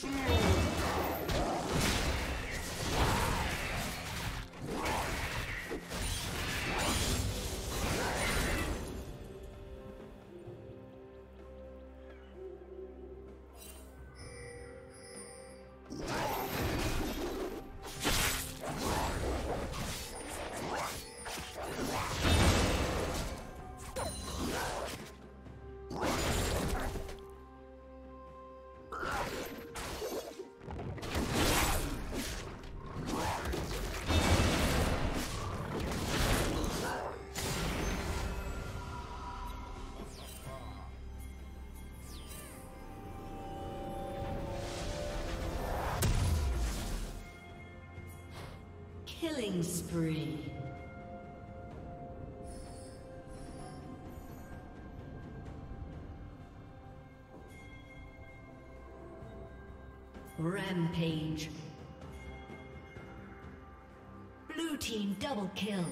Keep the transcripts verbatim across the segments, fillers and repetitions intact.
Yeah. Killing spree. Rampage. Blue team double kill.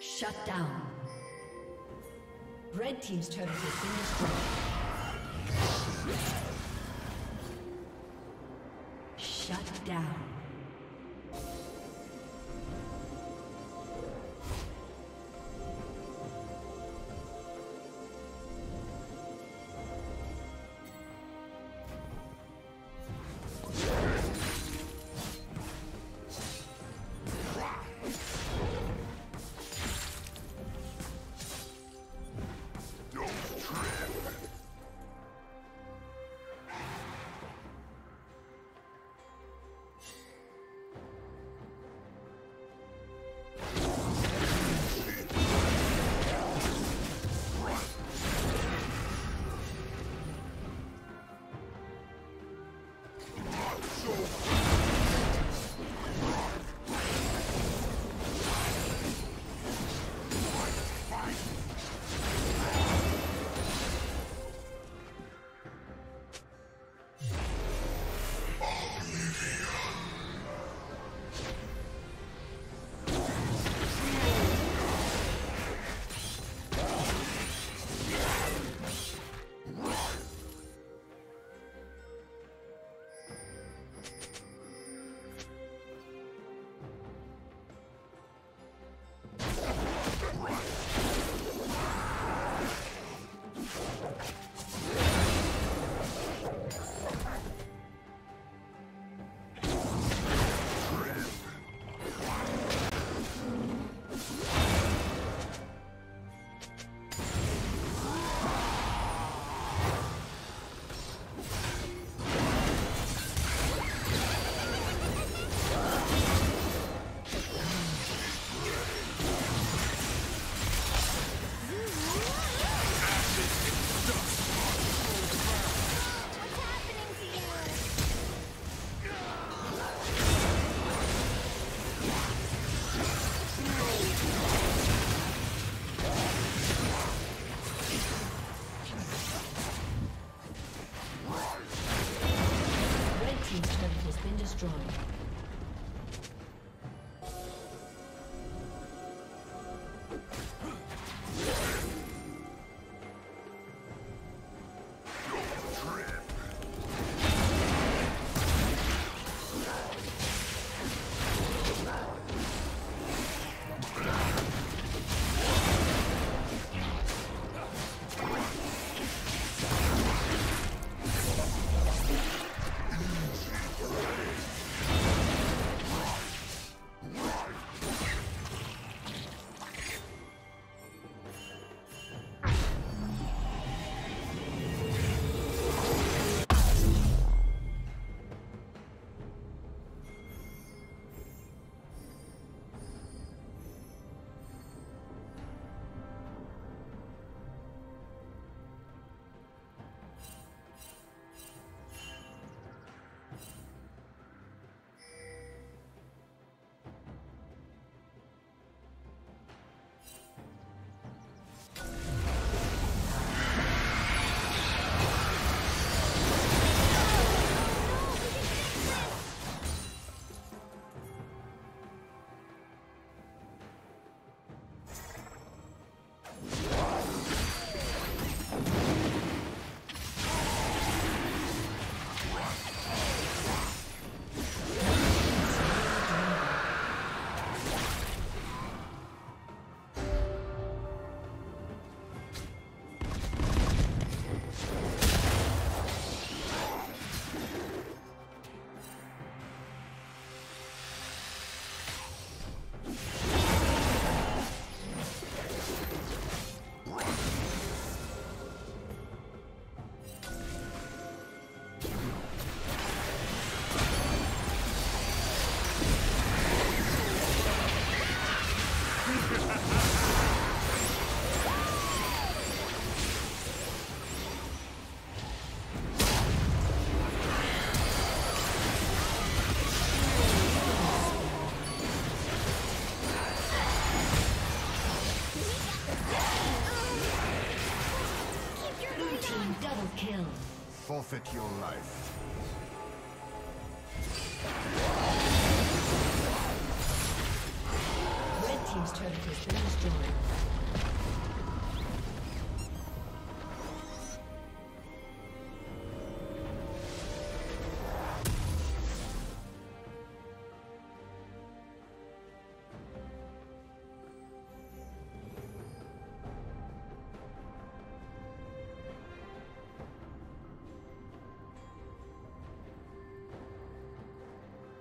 Shut down. Red team's turret has been destroyed. Shut down. Come on. Double kill. Forfeit your life. Red team's turret has been destroyed. Red team's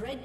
Red